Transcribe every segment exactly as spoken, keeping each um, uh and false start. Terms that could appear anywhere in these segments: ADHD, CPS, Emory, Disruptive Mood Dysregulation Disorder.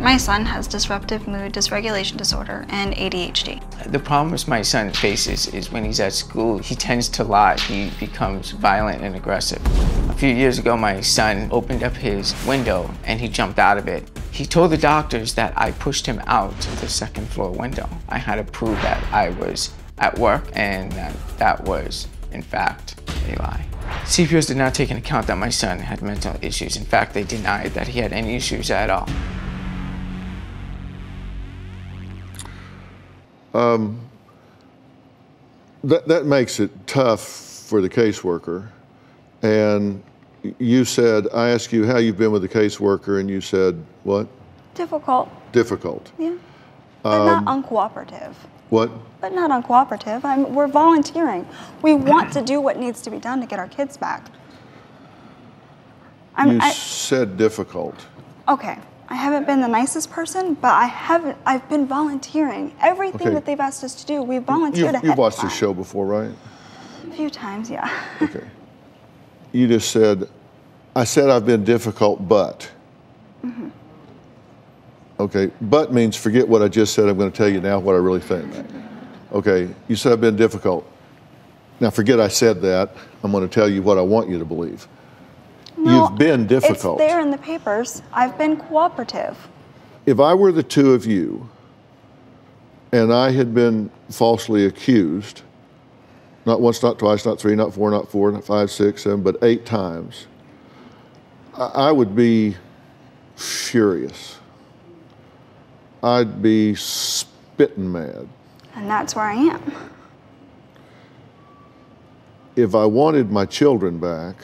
My son has disruptive mood dysregulation disorder and A D H D. The problems my son faces is when he's at school, he tends to lie. He becomes violent and aggressive. A few years ago, my son opened up his window and he jumped out of it. He told the doctors that I pushed him out to the second floor window. I had to prove that I was at work and that, that was, in fact, a lie. C P S did not take into account that my son had mental issues. In fact, they denied that he had any issues at all. Um, that, that makes it tough for the caseworker. And you said, I asked you how you've been with the caseworker, and you said, what? Difficult. Difficult. Yeah, but um, not uncooperative. What? But not uncooperative. I'm, we're volunteering. We want to do what needs to be done to get our kids back. I'm, you I, said difficult. Okay. I haven't been the nicest person, but I haven't, I've been volunteering. Everything okay. that they've asked us to do, we've volunteered ahead. You've, you've watched this show before, right? A few times, yeah. Okay. You just said, I said I've been difficult, but. Mm-hmm. Okay, but means forget what I just said. I'm going to tell you now what I really think. Okay, you said I've been difficult. Now forget I said that. I'm going to tell you what I want you to believe. No, you've been difficult. It's there in the papers. I've been cooperative. If I were the two of you and I had been falsely accused, not once, not twice, not three, not four, not four, not five, six, seven, but eight times, I would be furious. I'd be spitting mad. And that's where I am. If I wanted my children back,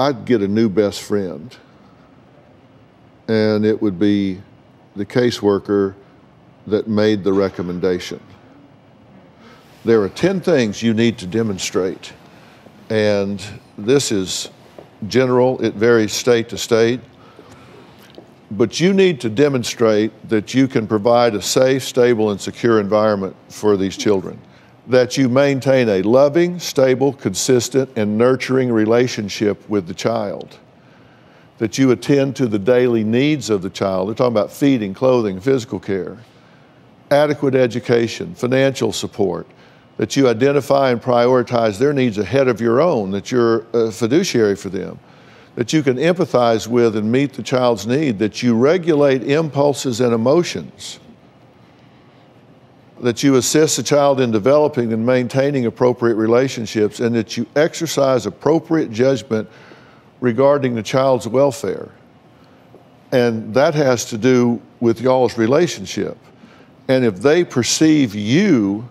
I'd get a new best friend, and it would be the caseworker that made the recommendation. There are ten things you need to demonstrate, and this is general. It varies state to state, but you need to demonstrate that you can provide a safe, stable, and secure environment for these children, that you maintain a loving, stable, consistent, and nurturing relationship with the child, that you attend to the daily needs of the child. They're talking about feeding, clothing, physical care, adequate education, financial support, that you identify and prioritize their needs ahead of your own, that you're a fiduciary for them, that you can empathize with and meet the child's need, that you regulate impulses and emotions, that you assist the child in developing and maintaining appropriate relationships, and that you exercise appropriate judgment regarding the child's welfare. And that has to do with y'all's relationship. And if they perceive you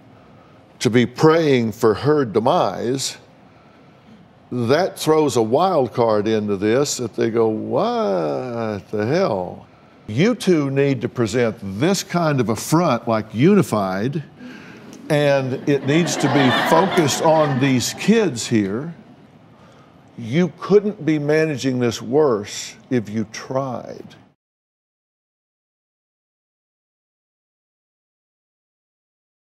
to be praying for her demise, that throws a wild card into this, that they go, what the hell? You two need to present this kind of affront like unified, and it needs to be focused on these kids here. You couldn't be managing this worse if you tried.